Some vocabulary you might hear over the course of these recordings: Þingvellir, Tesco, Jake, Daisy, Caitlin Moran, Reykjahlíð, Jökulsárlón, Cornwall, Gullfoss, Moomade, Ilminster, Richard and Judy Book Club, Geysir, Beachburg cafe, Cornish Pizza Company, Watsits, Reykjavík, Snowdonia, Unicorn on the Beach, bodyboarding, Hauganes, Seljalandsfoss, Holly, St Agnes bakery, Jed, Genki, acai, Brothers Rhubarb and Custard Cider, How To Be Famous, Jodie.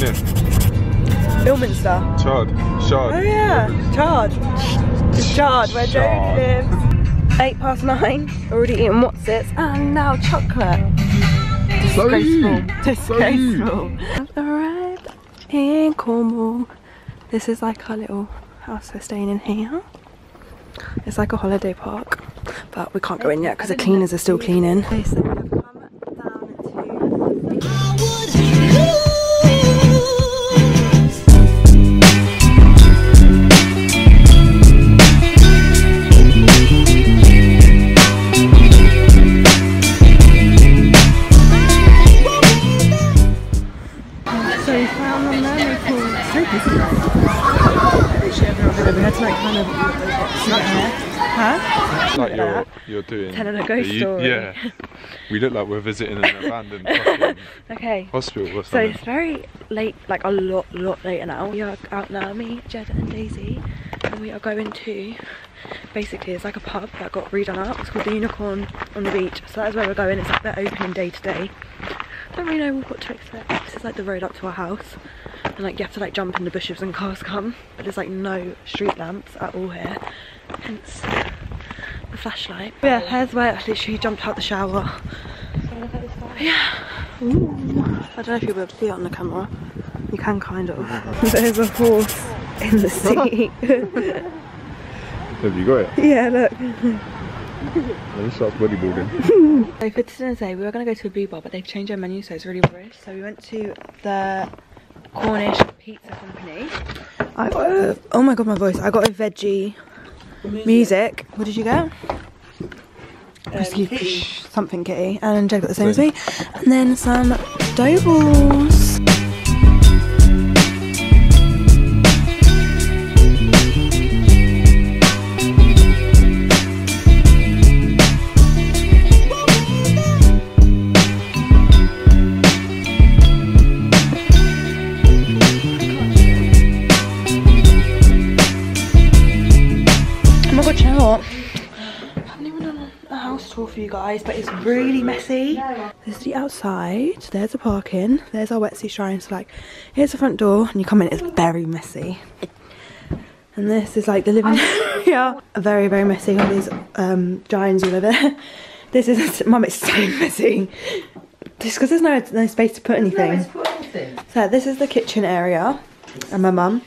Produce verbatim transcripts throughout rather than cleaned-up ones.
going in? Ilminster. Chard. Chard. Oh yeah, Chard. Chard, where Jodie lives. Eight past nine, already eaten Watsits, and now chocolate. Disgraceful. Disgraceful. I've arrived in Cornwall. This is like our little house we're staying in here. It's like a holiday park, but we can't go in yet because the cleaners are still cleaning. You're doing telling a ghost you, story. Yeah, we look like we're visiting an abandoned hospital. Okay. Hospital. So it's very late, like a lot, lot later now. We are out now, me, Jed, and Daisy, and we are going to. Basically, it's like a pub that got redone up. It's called the Unicorn on the Beach. So that's where we're going. It's like their opening day today. Don't really know what to expect. This is like the road up to our house, and like you have to like jump in the bushes and cars come. But there's like no street lamps at all here, hence. The flashlight. Yeah, here's where I literally jumped out the shower. Yeah. Ooh. I don't know if you'll be able to see it on the camera. You can kind of. There's a horse in the sea. Have you got it? Yeah, look. This starts bodyboarding. So for dinner today, we were going to go to a blue bar, but they've changed their menu, so it's really rubbish. So we went to the Cornish Pizza Company. I got a, oh my god, my voice. I got a veggie. Music. Music. What did you get? Um, kitty. Something kitty. And Jake got the same as me. And then some dough balls. For you guys, but it's really messy. This is the outside. There's the parking. There's our wetsuit shrine. So like, here's the front door, and you come in. It's very messy. And this is like the living area. Very, very messy. All these um, giants all over there. This is mum. It's so messy. Just because there's no no space to put anything. No, put anything. So this is the kitchen area, and my mum.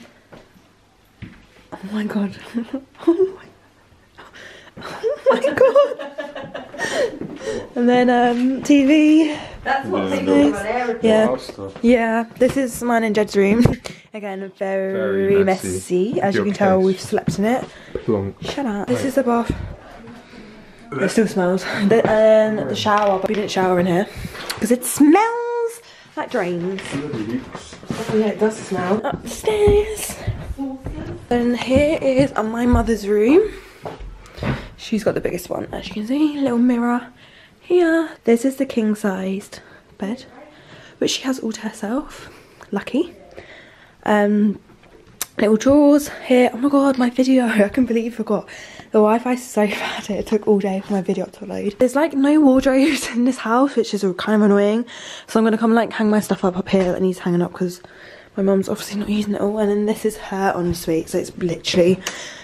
Oh my god. Oh my. Oh my god. And then um, T V. That's what they do about everything. Yeah, this is mine and Jed's room. Again, very, very messy. messy. As Your you can case. tell, we've slept in it. Long. Shut up. This right. is the bath. It still smells. And then the shower, but we didn't shower in here because it smells like drains. Oh yeah, it does smell. Upstairs. And here is my mother's room. She's got the biggest one, as you can see. Little mirror here. This is the king-sized bed, which she has all to herself. Lucky. Um, little drawers here. Oh my god, my video! I completely forgot. The Wi-Fi is so bad. It took all day for my video to load. There's like no wardrobes in this house, which is kind of annoying. So I'm gonna come like hang my stuff up up here that needs hanging up because my mum's obviously not using it all. And then this is her ensuite, so it's literally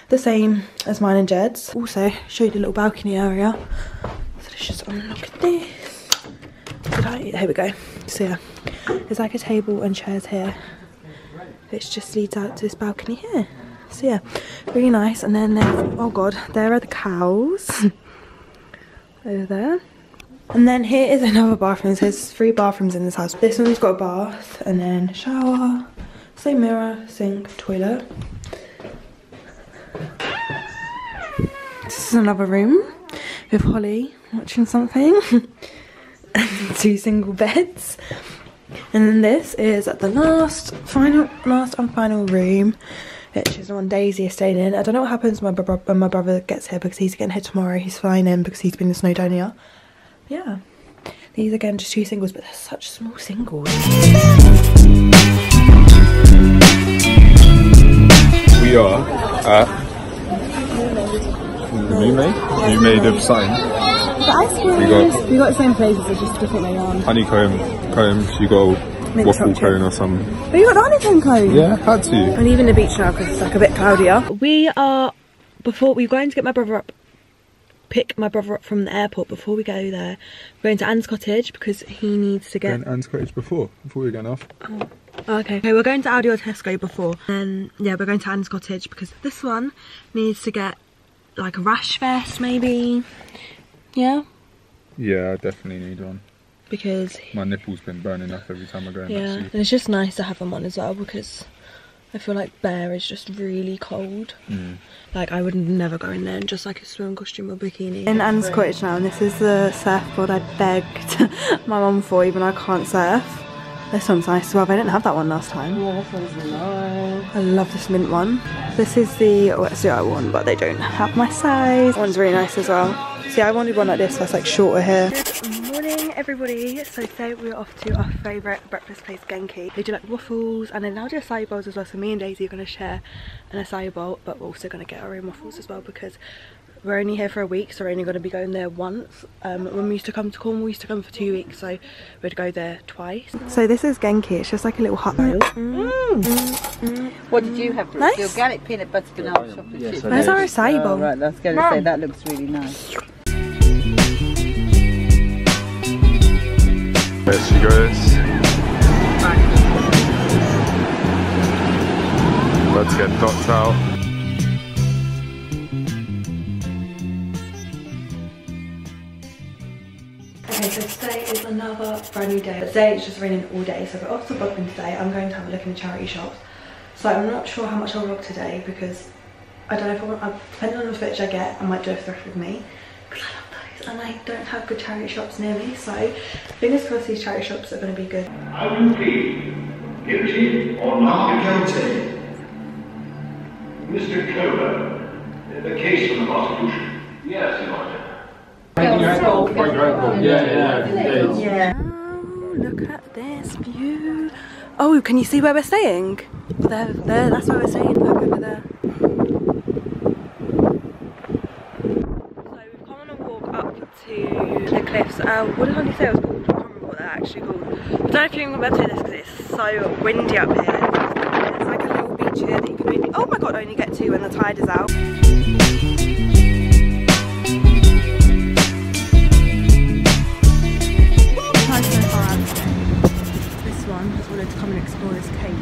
the same as mine and Jed's. Also, show you the little balcony area. So let's just unlock this. Did I? Here we go. So yeah, there's like a table and chairs here, which just leads out to this balcony here. So yeah, really nice. And then there's, oh god, there are the cows over there. And then here is another bathroom. So there's three bathrooms in this house. This one's got a bath and then shower, same mirror, sink, toilet. This is another room with Holly watching something. And two single beds. And then this is the last, final, last and final room, which is the one Daisy is staying in. I don't know what happens when my, bro when my brother gets here because he's getting here tomorrow. He's flying in because he's been to Snowdonia. Yeah, these again just two singles, but they're such small singles. We are at the Moomade, Moomade of Sign. We got we got the same places, it's just different way on. Honeycomb, combs, you got mint waffle chocolate cone or something. But you got the honeycomb cone. Yeah, had to. I'm leaving the beach now because it's like a bit cloudier. We are, before, we're going to get my brother up, pick my brother up from the airport. Before we go there, we're going to Anne's cottage because he needs to get... We're Anne's cottage before, before we were going off. Oh. Oh, okay. Okay, we're going to Aldi or Tesco before. And yeah, we're going to Anne's cottage because this one needs to get like a rash vest maybe. Yeah? Yeah, I definitely need one. Because my nipple's been burning up every time I go in. Yeah, and it's just nice to have them on as well because I feel like Bear is just really cold. Mm. Like I would never go in there in just like a swim costume or bikini. In Anne's cottage now, and this is the surfboard I begged my mum for, even I can't surf. This one's nice as well, but I didn't have that one last time. Yeah, this one's nice. I love this mint one. This is the wetsuit I won, but they don't have my size. That one's really nice as well. See, I wanted one like this that's like shorter here. Good morning, everybody. So today we're off to our favourite breakfast place, Genki. They do like waffles and then they'll do acai bowls as well. So me and Daisy are going to share an acai bowl, but we're also going to get our own waffles as well because we're only here for a week, so we're only going to be going there once. Um, when we used to come to Cornwall, we used to come for two weeks, so we'd go there twice. So this is Genki. It's just like a little hut. Mm. Mm. Mm. What did you have, Brooke? Nice. The organic peanut butter banana chocolate chip. Where's our acai bowl? Oh, right, I was going to say, that looks really nice. There she goes. Let's get dots out. So today is another brand new day. Today it's just raining all day, so we're off to vlogging today. I'm going to have a look in the charity shops. So I'm not sure how much I'll vlog today because I don't know if I want, I'm, depending on the footage I get, I might do a thrift with me. Because I love those and I don't have good charity shops near me, so fingers crossed these charity shops are going to be good. Are you plead guilty or not guilty? Mister Clover, the case for the prosecution. Yes, Your Honor. Ankle, yeah, yeah, yeah. yeah. Oh, look at this view. Oh, can you see where we're staying? There, there, that's where we're staying. Look over there. So we've come on a walk up to the cliffs. Um, what did Holly say it was called? I can't remember what they're actually called. I don't know if you can remember this because it's so windy up here. And it's like a little beach here that you can only, oh my god, only get to when the tide is out. To come and explore this cave.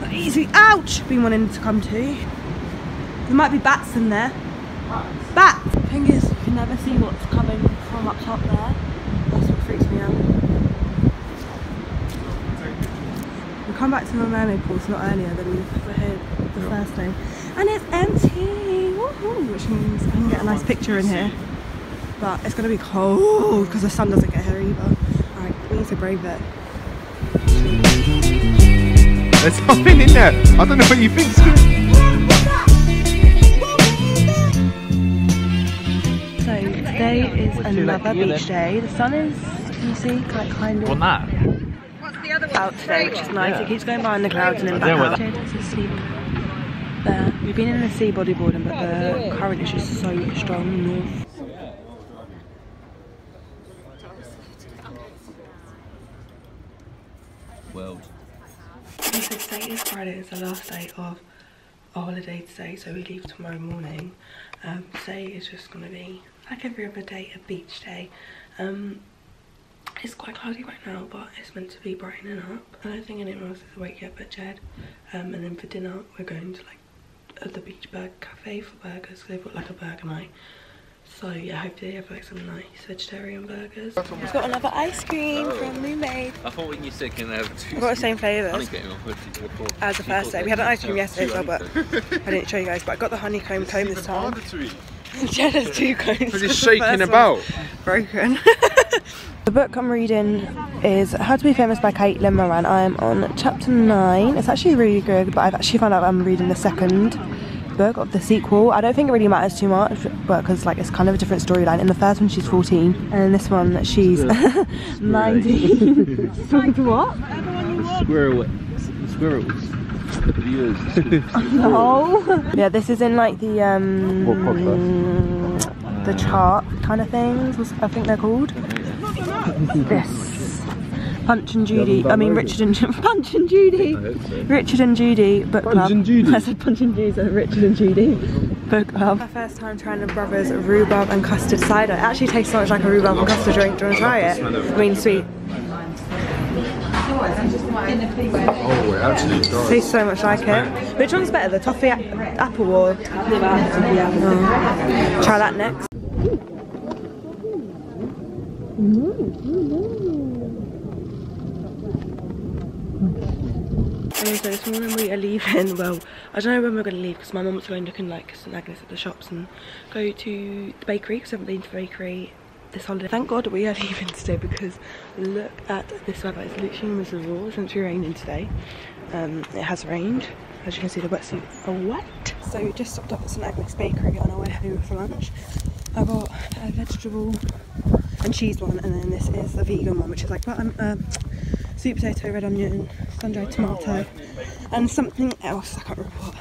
But easy, ouch! Been wanting to come to. There might be bats in there. Bats. Bats! The thing is, you can never see what's coming from up top there. That's what freaks me out. We come back to the mermaid pools not earlier than we were here the first day, and it's empty. Woohoo! Which means I can get a nice picture in here. But it's gonna be cold because the sun doesn't get here either. All right, we need to brave it. There's something in there. I don't know what you think. So today is another beach day. The sun is, can you see, like kind of out today, which is nice. Yeah. It keeps going behind the clouds and then back out. Jed wants to sleep there. We've been in the sea bodyboarding, but the current is just so strong north. World. So today is Friday, it's the last day of our holiday today, so we leave tomorrow morning. Um, today is just going to be, like every other day, a beach day. Um, it's quite cloudy right now, but it's meant to be brightening up. I don't think anyone else is awake yet but Jed. Um, and then for dinner, we're going to like uh, the Beachburg cafe for burgers, because they've got like a burger night. So yeah, hopefully they have like some nice vegetarian burgers. We've got another ice cream oh. from Moomade. I thought when you said can they have two. We've got the same flavours as the first day. We had an ice cream yesterday as well, but I didn't show you guys. But I got the honeycomb comb this time. Jed has two combs. But it's shaking about. Broken. The book I'm reading is How To Be Famous by Caitlin Moran. I am on chapter nine. It's actually really good, but I've actually found out I'm reading the second book of the sequel. I don't think it really matters too much, but because like it's kind of a different storyline. In the first one she's fourteen, and in this one she's nineteen. What? Squirrel. Squirrels. No. Yeah, this is in like the um what podcast? The chart kind of things. I think they're called. This. Punch and Judy, I mean Richard and Punch and Judy, Richard and Judy Book Club. Punch and Judy. I said Punch and Judy, so Richard and Judy Book Club. My first time trying the Brothers Rhubarb and Custard Cider. It actually tastes so much like a rhubarb and custard drink. Do you want to try it? I mean, sweet. Oh, it actually does. Tastes so much like it. Which one's better, the toffee apple or? Oh. Try that next. Okay, so this morning we are leaving. Well, I don't know when we're going to leave because my mum's going looking like St Agnes at the shops and go to the bakery because I haven't been to the bakery this holiday. Thank God we are leaving today because look at this weather. It's literally miserable. It's actually raining today. Um, it has rained. As you can see, the wetsuit are wet. So we just stopped up at St Agnes bakery on our way home for lunch. I got a vegetable and cheese one, and then this is the vegan one, which is like um, uh, sweet potato, red onion, sun-dried tomato, and something else. I can't remember what.